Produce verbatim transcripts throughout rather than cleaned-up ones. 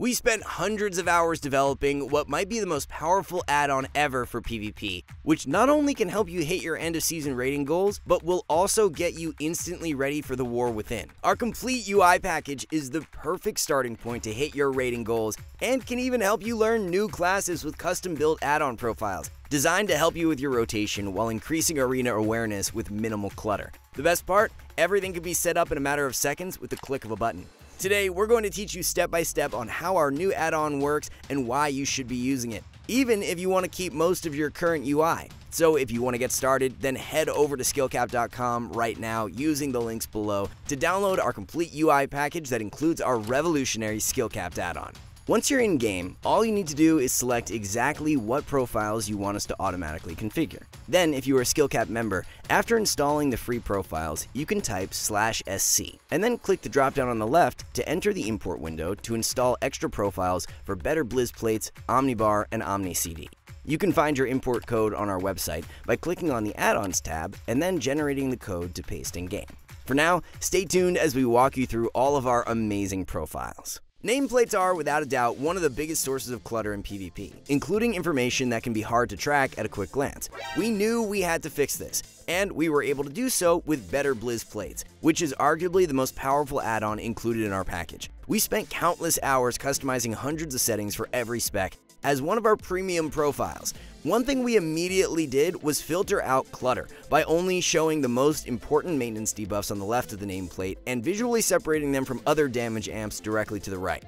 We spent hundreds of hours developing what might be the most powerful add-on ever for PvP, which not only can help you hit your end-of-season rating goals, but will also get you instantly ready for the war within. Our complete U I package is the perfect starting point to hit your rating goals and can even help you learn new classes with custom-built add-on profiles, designed to help you with your rotation while increasing arena awareness with minimal clutter. The best part? Everything can be set up in a matter of seconds with the click of a button. Today, we're going to teach you step-by-step on how our new add-on works and why you should be using it, even if you want to keep most of your current U I. So if you want to get started, then head over to skillcap dot com right now using the links below to download our complete U I package that includes our revolutionary skillcapped add-on. Once you're in-game, all you need to do is select exactly what profiles you want us to automatically configure. Then, if you are a SkillCap member, after installing the free profiles, you can type slash sc, and then click the drop-down on the left to enter the import window to install extra profiles for BetterBlizzPlates, Omnibar, and OmniCD. You can find your import code on our website by clicking on the Add-ons tab and then generating the code to paste in-game. For now, stay tuned as we walk you through all of our amazing profiles. Nameplates are, without a doubt, one of the biggest sources of clutter in PvP, including information that can be hard to track at a quick glance. We knew we had to fix this, and we were able to do so with BetterBlizzPlates, which is arguably the most powerful add-on included in our package. We spent countless hours customizing hundreds of settings for every spec as one of our premium profiles. One thing we immediately did was filter out clutter by only showing the most important maintenance debuffs on the left of the nameplate and visually separating them from other damage amps directly to the right.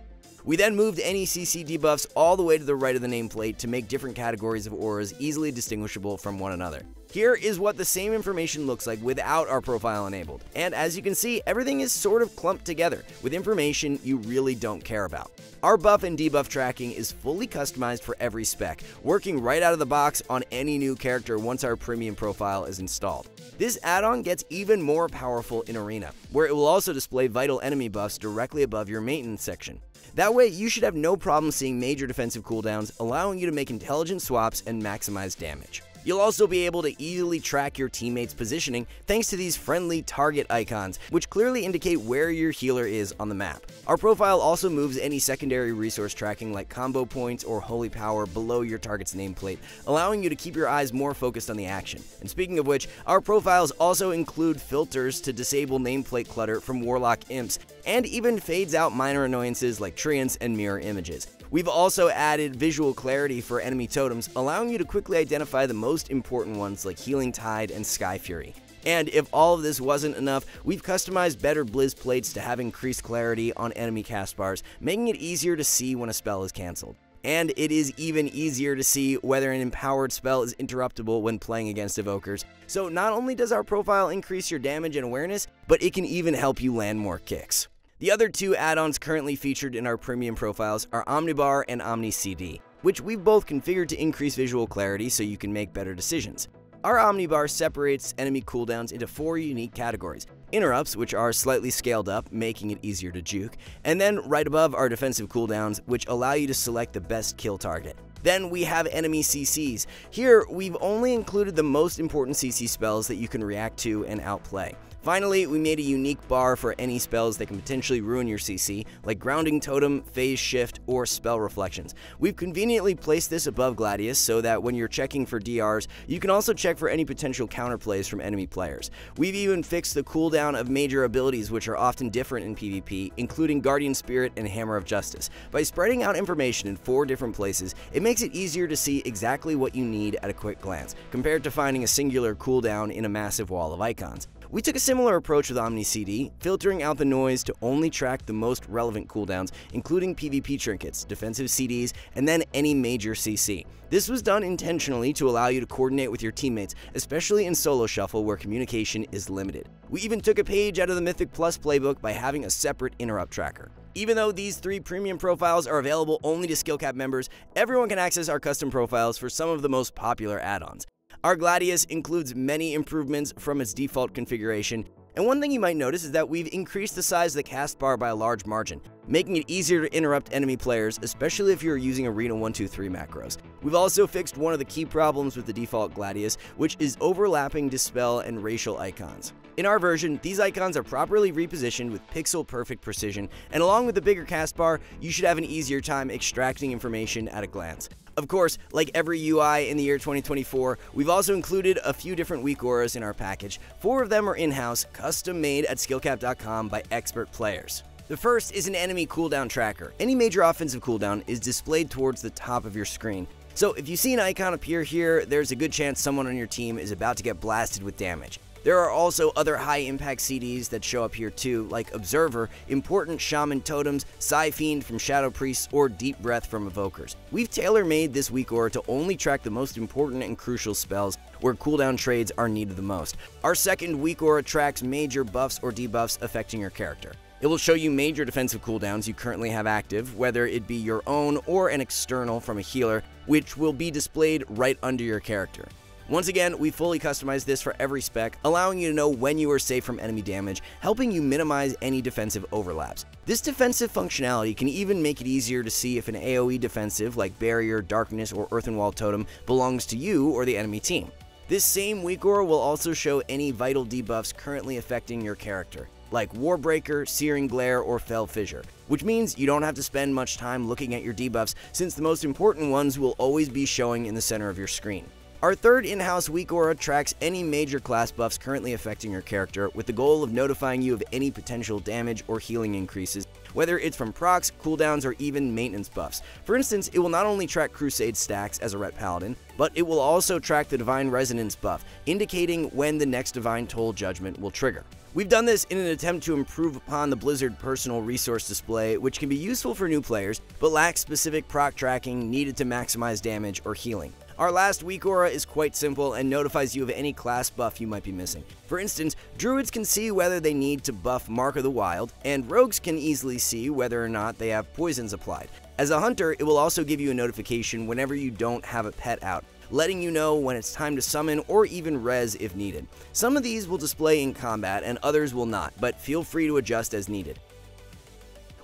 We then moved any C C debuffs all the way to the right of the nameplate to make different categories of auras easily distinguishable from one another. Here is what the same information looks like without our profile enabled, and as you can see, everything is sort of clumped together with information you really don't care about. Our buff and debuff tracking is fully customized for every spec, working right out of the box on any new character once our premium profile is installed. This add-on gets even more powerful in Arena, where it will also display vital enemy buffs directly above your maintenance section. That way, you should have no problem seeing major defensive cooldowns, allowing you to make intelligent swaps and maximize damage. You'll also be able to easily track your teammates' positioning thanks to these friendly target icons, which clearly indicate where your healer is on the map. Our profile also moves any secondary resource tracking like combo points or holy power below your target's nameplate, allowing you to keep your eyes more focused on the action. And speaking of which, our profiles also include filters to disable nameplate clutter from warlock imps, and even fades out minor annoyances like treants and mirror images. We've also added visual clarity for enemy totems, allowing you to quickly identify the most important ones like Healing Tide and Sky Fury. And if all of this wasn't enough, we've customized BetterBlizzPlates to have increased clarity on enemy cast bars, making it easier to see when a spell is cancelled. And it is even easier to see whether an empowered spell is interruptible when playing against evokers. So not only does our profile increase your damage and awareness, but it can even help you land more kicks. The other two add-ons currently featured in our premium profiles are Omnibar and OmniCD, which we've both configured to increase visual clarity so you can make better decisions. Our Omnibar separates enemy cooldowns into four unique categories: interrupts, which are slightly scaled up, making it easier to juke, and then right above are defensive cooldowns, which allow you to select the best kill target. Then we have enemy C Cs. Here, we've only included the most important C C spells that you can react to and outplay. Finally, we made a unique bar for any spells that can potentially ruin your C C, like Grounding Totem, Phase Shift, or Spell Reflections. We've conveniently placed this above Gladius so that when you're checking for D Rs, you can also check for any potential counterplays from enemy players. We've even fixed the cooldown of major abilities, which are often different in PvP, including Guardian Spirit and Hammer of Justice. By spreading out information in four different places, it makes it easier to see exactly what you need at a quick glance, compared to finding a singular cooldown in a massive wall of icons. We took a similar approach with OmniCD, filtering out the noise to only track the most relevant cooldowns, including PvP trinkets, defensive C Ds, and then any major C C. This was done intentionally to allow you to coordinate with your teammates, especially in solo shuffle where communication is limited. We even took a page out of the Mythic Plus playbook by having a separate interrupt tracker. Even though these three premium profiles are available only to SkillCap members, everyone can access our custom profiles for some of the most popular add-ons. Our Gladius includes many improvements from its default configuration, and one thing you might notice is that we've increased the size of the cast bar by a large margin, making it easier to interrupt enemy players, especially if you're using Arena one two three macros. We've also fixed one of the key problems with the default Gladius, which is overlapping dispel and racial icons. In our version, these icons are properly repositioned with pixel-perfect precision, and along with the bigger cast bar, you should have an easier time extracting information at a glance. Of course, like every U I in the year twenty twenty-four, we've also included a few different WeakAuras in our package. Four of them are in-house, custom-made at skillcap dot com by expert players. The first is an enemy cooldown tracker. Any major offensive cooldown is displayed towards the top of your screen. So if you see an icon appear here, there's a good chance someone on your team is about to get blasted with damage. There are also other high-impact C Ds that show up here too, like Observer, Important Shaman Totems, Psy Fiend from Shadow Priests, or Deep Breath from Evokers. We've tailor-made this WeakAura to only track the most important and crucial spells where cooldown trades are needed the most. Our second WeakAura tracks major buffs or debuffs affecting your character. It will show you major defensive cooldowns you currently have active, whether it be your own or an external from a healer, which will be displayed right under your character. Once again, we fully customized this for every spec, allowing you to know when you are safe from enemy damage, helping you minimize any defensive overlaps. This defensive functionality can even make it easier to see if an AoE defensive like Barrier, Darkness, or Earthen Wall Totem belongs to you or the enemy team. This same WeakAura will also show any vital debuffs currently affecting your character, like Warbreaker, Searing Glare, or Fell Fissure, which means you don't have to spend much time looking at your debuffs since the most important ones will always be showing in the center of your screen. Our third in-house WeakAura tracks any major class buffs currently affecting your character with the goal of notifying you of any potential damage or healing increases, whether it's from procs, cooldowns, or even maintenance buffs. For instance, it will not only track Crusade stacks as a Ret Paladin, but it will also track the Divine Resonance buff, indicating when the next Divine Toll Judgment will trigger. We've done this in an attempt to improve upon the Blizzard personal resource display, which can be useful for new players, but lacks specific proc tracking needed to maximize damage or healing. Our last WeakAura is quite simple and notifies you of any class buff you might be missing. For instance, Druids can see whether they need to buff Mark of the Wild, and Rogues can easily see whether or not they have poisons applied. As a Hunter, it will also give you a notification whenever you don't have a pet out, letting you know when it's time to summon or even res if needed. Some of these will display in combat and others will not, but feel free to adjust as needed.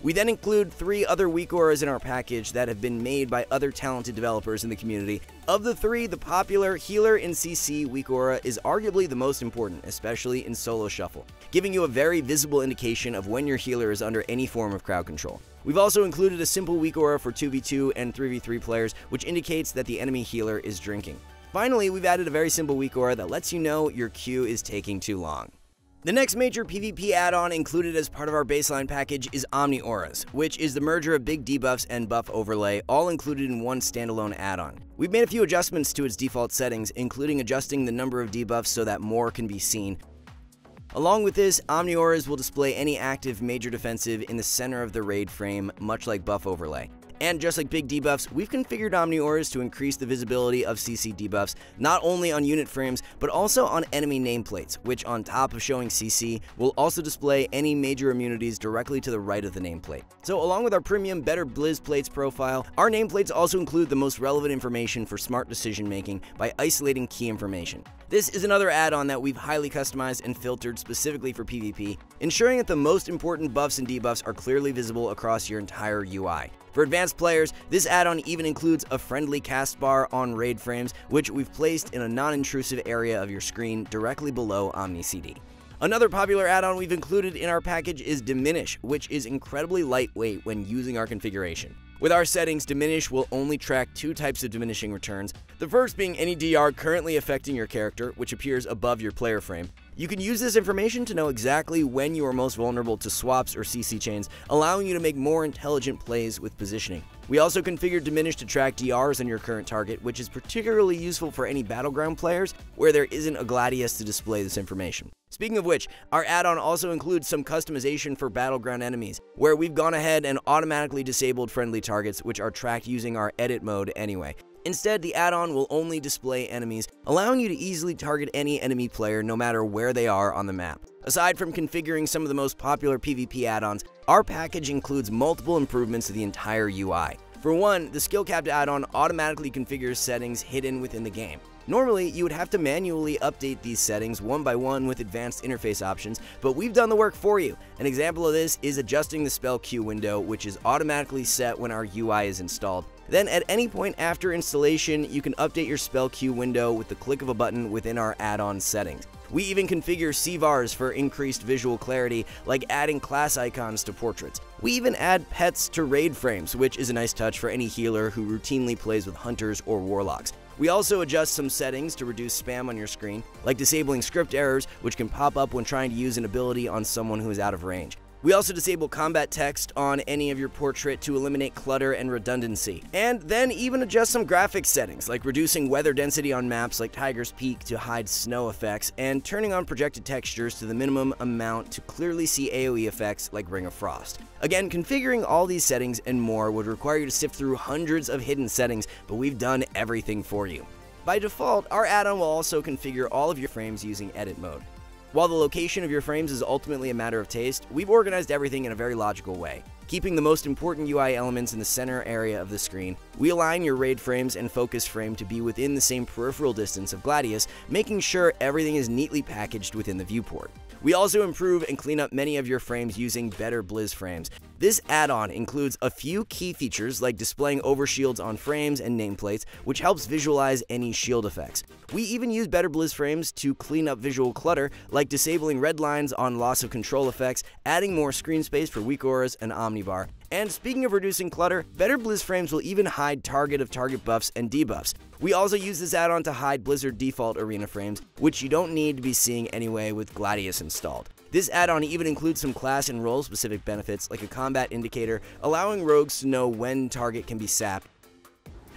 We then include three other WeakAuras in our package that have been made by other talented developers in the community. Of the three, the popular Healer in C C WeakAura is arguably the most important, especially in solo shuffle, giving you a very visible indication of when your healer is under any form of crowd control. We've also included a simple WeakAura for two v two and three v three players, which indicates that the enemy healer is drinking. Finally, we've added a very simple WeakAura that lets you know your queue is taking too long. The next major PvP add-on included as part of our baseline package is OmniAuras, which is the merger of big debuffs and buff overlay, all included in one standalone add-on. We've made a few adjustments to its default settings, including adjusting the number of debuffs so that more can be seen. Along with this, OmniAuras will display any active major defensive in the center of the raid frame, much like buff overlay. And just like big debuffs, we've configured OmniAuras to increase the visibility of C C debuffs, not only on unit frames, but also on enemy nameplates, which on top of showing C C, will also display any major immunities directly to the right of the nameplate. So along with our premium BetterBlizzPlates profile, our nameplates also include the most relevant information for smart decision making by isolating key information. This is another add-on that we've highly customized and filtered specifically for PvP, ensuring that the most important buffs and debuffs are clearly visible across your entire U I. For advanced players, this add-on even includes a friendly cast bar on raid frames, which we've placed in a non-intrusive area of your screen directly below OmniCD. Another popular add-on we've included in our package is Diminish, which is incredibly lightweight when using our configuration. With our settings, Diminish will only track two types of diminishing returns, the first being any D R currently affecting your character, which appears above your player frame. You can use this information to know exactly when you are most vulnerable to swaps or C C chains, allowing you to make more intelligent plays with positioning. We also configured Diminish to track D Rs on your current target, which is particularly useful for any battleground players where there isn't a Gladius to display this information. Speaking of which, our add-on also includes some customization for battleground enemies, where we've gone ahead and automatically disabled friendly targets, which are tracked using our edit mode anyway. Instead, the add-on will only display enemies, allowing you to easily target any enemy player no matter where they are on the map. Aside from configuring some of the most popular PvP add-ons, our package includes multiple improvements to the entire U I. For one, the skill capped add-on automatically configures settings hidden within the game. Normally, you would have to manually update these settings one by one with advanced interface options, but we've done the work for you. An example of this is adjusting the spell queue window, which is automatically set when our U I is installed. Then at any point after installation, you can update your spell queue window with the click of a button within our add-on settings. We even configure C VARs for increased visual clarity, like adding class icons to portraits. We even add pets to raid frames, which is a nice touch for any healer who routinely plays with hunters or warlocks. We also adjust some settings to reduce spam on your screen, like disabling script errors, which can pop up when trying to use an ability on someone who is out of range. We also disable combat text on any of your portrait to eliminate clutter and redundancy. And then even adjust some graphics settings, like reducing weather density on maps like Tiger's Peak to hide snow effects, and turning on projected textures to the minimum amount to clearly see AoE effects like Ring of Frost. Again, configuring all these settings and more would require you to sift through hundreds of hidden settings, but we've done everything for you. By default, our add-on will also configure all of your frames using edit mode. While the location of your frames is ultimately a matter of taste, we've organized everything in a very logical way, keeping the most important U I elements in the center area of the screen. We align your raid frames and focus frame to be within the same peripheral distance of Gladius, making sure everything is neatly packaged within the viewport. We also improve and clean up many of your frames using BetterBlizzFrames. This add-on includes a few key features like displaying overshields on frames and nameplates, which helps visualize any shield effects. We even use BetterBlizzFrames to clean up visual clutter, like disabling red lines on loss of control effects, adding more screen space for WeakAuras and Omnibar. And speaking of reducing clutter, BetterBlizzFrames will even hide target of target buffs and debuffs. We also use this add-on to hide Blizzard default arena frames, which you don't need to be seeing anyway with Gladius installed. This add-on even includes some class and role-specific benefits, like a combat indicator, allowing rogues to know when target can be sapped,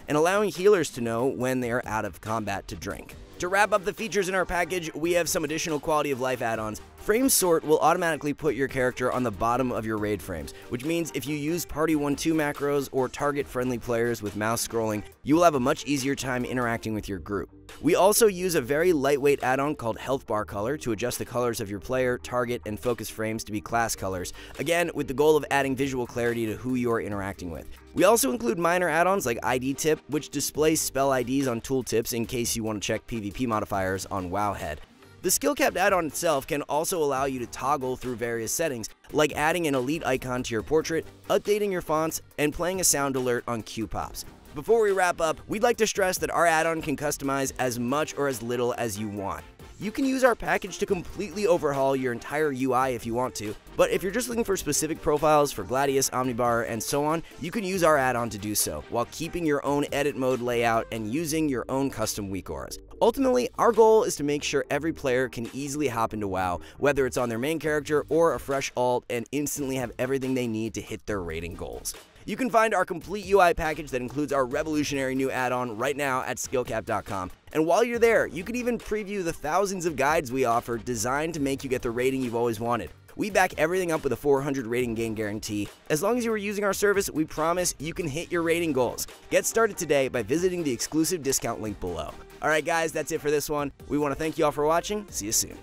and allowing healers to know when they are out of combat to drink. To wrap up the features in our package, we have some additional quality of life add-ons. FrameSort will automatically put your character on the bottom of your raid frames, which means if you use Party one two macros or target friendly players with mouse scrolling, you will have a much easier time interacting with your group. We also use a very lightweight add-on called HealthBarColor to adjust the colors of your player, target, and focus frames to be class colors, again with the goal of adding visual clarity to who you are interacting with. We also include minor add-ons like I D Tip, which displays spell I Ds on tooltips in case you want to check PvP modifiers on WoWhead. The skill-capped add-on itself can also allow you to toggle through various settings, like adding an elite icon to your portrait, updating your fonts, and playing a sound alert on cue pops. Before we wrap up, we'd like to stress that our add-on can customize as much or as little as you want. You can use our package to completely overhaul your entire U I if you want to, but if you're just looking for specific profiles for Gladius, Omnibar, and so on, you can use our add-on to do so, while keeping your own edit mode layout and using your own custom WeakAuras. Ultimately, our goal is to make sure every player can easily hop into WoW, whether it's on their main character or a fresh alt, and instantly have everything they need to hit their raiding goals. You can find our complete U I package that includes our revolutionary new add-on right now at skill cap dot com. And while you're there, you can even preview the thousands of guides we offer designed to make you get the rating you've always wanted. We back everything up with a four hundred rating gain guarantee. As long as you are using our service, we promise you can hit your rating goals. Get started today by visiting the exclusive discount link below. All right, guys, that's it for this one. We want to thank you all for watching. See you soon.